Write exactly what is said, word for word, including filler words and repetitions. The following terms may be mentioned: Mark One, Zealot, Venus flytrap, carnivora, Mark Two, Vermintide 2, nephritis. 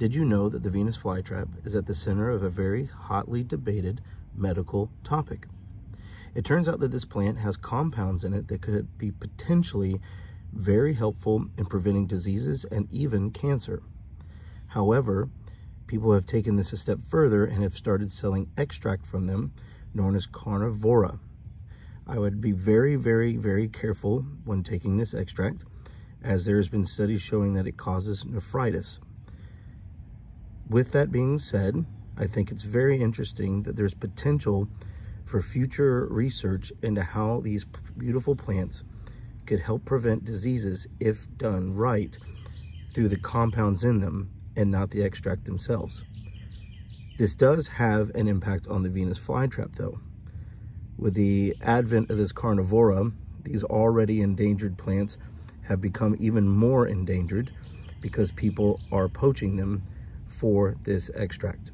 Did you know that the Venus flytrap is at the center of a very hotly debated medical topic? It turns out that this plant has compounds in it that could be potentially very helpful in preventing diseases and even cancer. However, people have taken this a step further and have started selling extract from them, known as carnivora. I would be very, very, very careful when taking this extract, as there has been studies showing that it causes nephritis. With that being said, I think it's very interesting that there's potential for future research into how these beautiful plants could help prevent diseases if done right through the compounds in them and not the extract themselves. This does have an impact on the Venus flytrap though. With the advent of this carnivora, these already endangered plants have become even more endangered because people are poaching them for this extract.